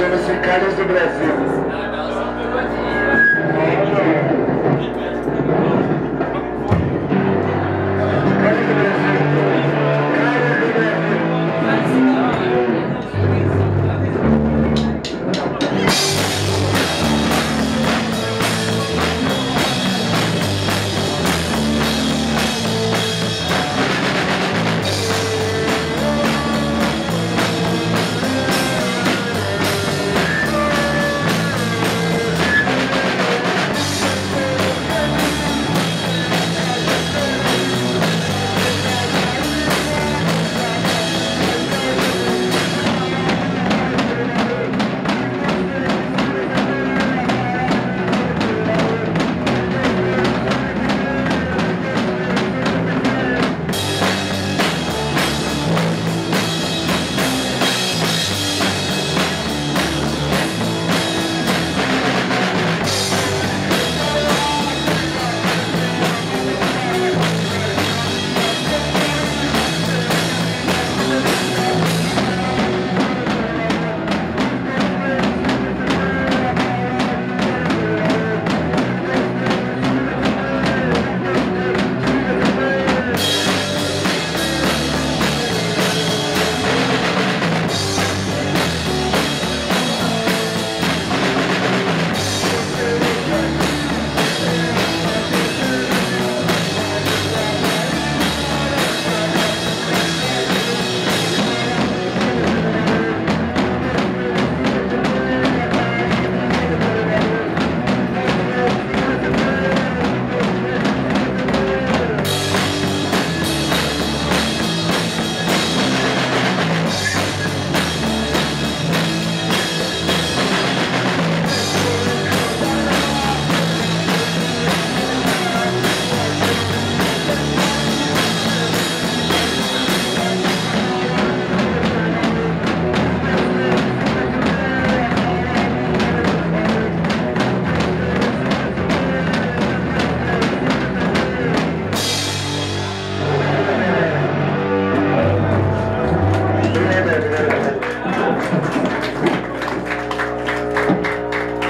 chama-se Calles de Brasil.